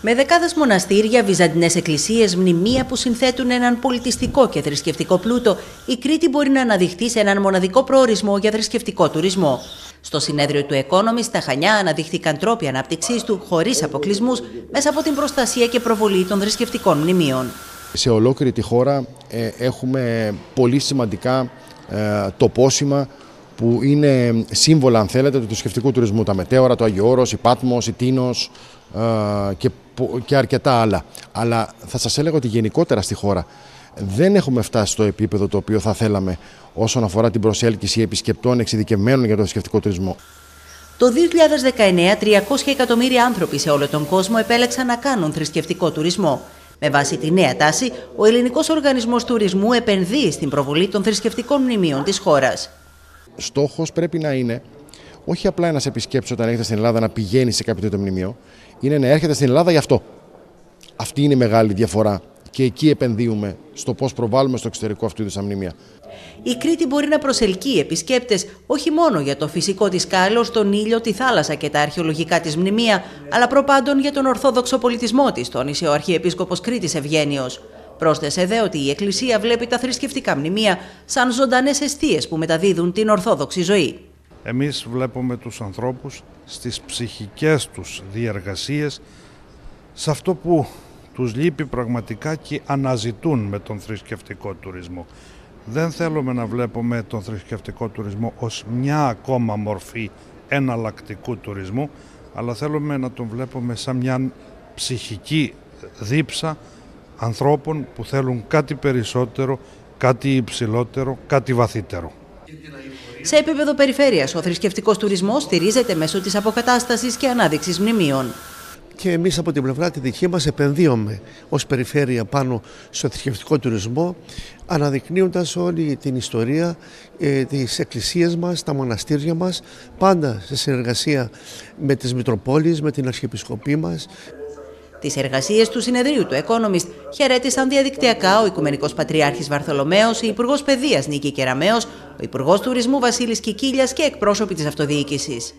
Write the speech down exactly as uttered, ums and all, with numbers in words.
Με δεκάδες μοναστήρια, βυζαντινές εκκλησίες, μνημεία που συνθέτουν έναν πολιτιστικό και θρησκευτικό πλούτο, η Κρήτη μπορεί να αναδειχθεί σε έναν μοναδικό προορισμό για θρησκευτικό τουρισμό. Στο συνέδριο του Economist, στα Χανιά αναδείχθηκαν τρόποι ανάπτυξής του, χωρίς αποκλεισμούς, μέσα από την προστασία και προβολή των θρησκευτικών μνημείων. Σε ολόκληρη τη χώρα ε, έχουμε πολύ σημαντικά ε, τοπόσημα που είναι σύμβολα, αν θέλετε, του θρησκευτικού τουρισμού. Τα Μετέωρα, το Άγιο Όρος, η Πάτμος, η Τίνος ε, και, και αρκετά άλλα. Αλλά θα σας έλεγα ότι γενικότερα στη χώρα δεν έχουμε φτάσει στο επίπεδο το οποίο θα θέλαμε όσον αφορά την προσέλκυση επισκεπτών εξειδικευμένων για το θρησκευτικό τουρισμό. Το δύο χιλιάδες δεκαεννέα, τριακόσια εκατομμύρια άνθρωποι σε όλο τον κόσμο επέλεξαν να κάνουν θρησκευτικό τουρισμό. Με βάση τη νέα τάση, ο Ελληνικός Οργανισμός Τουρισμού επενδύει στην προβολή των θρησκευτικών μνημείων της χώρας. Στόχος πρέπει να είναι όχι απλά ένας επισκέπτης όταν έρχεται στην Ελλάδα να πηγαίνει σε κάποιο τέτοιο μνημείο, είναι να έρχεται στην Ελλάδα γι' αυτό. Αυτή είναι η μεγάλη διαφορά και εκεί επενδύουμε στο πώς προβάλλουμε στο εξωτερικό αυτού είδους τα μνημεία. Η Κρήτη μπορεί να προσελκύει επισκέπτες όχι μόνο για το φυσικό της κάλος, τον ήλιο, τη θάλασσα και τα αρχαιολογικά της μνημεία, αλλά προπάντων για τον ορθόδοξο πολιτισμό της, τόνισε ο Αρχιεπίσκοπος Κρήτης Ευγένειος. Πρόσθεσε δε ότι η Εκκλησία βλέπει τα θρησκευτικά μνημεία σαν ζωντανές εστίες που μεταδίδουν την ορθόδοξη ζωή. Εμείς βλέπουμε τους ανθρώπους στις ψυχικές τους διεργασίες, σε αυτό που τους λείπει πραγματικά και αναζητούν με τον θρησκευτικό τουρισμό. Δεν θέλουμε να βλέπουμε τον θρησκευτικό τουρισμό ως μια ακόμα μορφή εναλλακτικού τουρισμού, αλλά θέλουμε να τον βλέπουμε σαν μια ψυχική δίψα ανθρώπων που θέλουν κάτι περισσότερο, κάτι υψηλότερο, κάτι βαθύτερο. Σε επίπεδο περιφέρειας, ο θρησκευτικός τουρισμός στηρίζεται μέσω της αποκατάστασης και ανάδειξης μνημείων. Και εμείς από την πλευρά τη δική μας επενδύουμε ως περιφέρεια πάνω στο θρησκευτικό τουρισμό, αναδεικνύοντας όλη την ιστορία, ε, τις εκκλησίες μας, τα μοναστήρια μας, πάντα σε συνεργασία με τις Μητροπόλεις, με την Αρχιεπισκοπή μας. Τις εργασίες του συνεδρίου του Economist χαιρέτησαν διαδικτυακά ο Οικουμενικός Πατριάρχης Βαρθολομαίος, η Υπουργός Παιδείας Νίκη Κεραμαίος, ο Υπουργός Τουρισμού Βασίλης Κικίλιας και εκπρόσωποι της Αυτοδιοίκησης.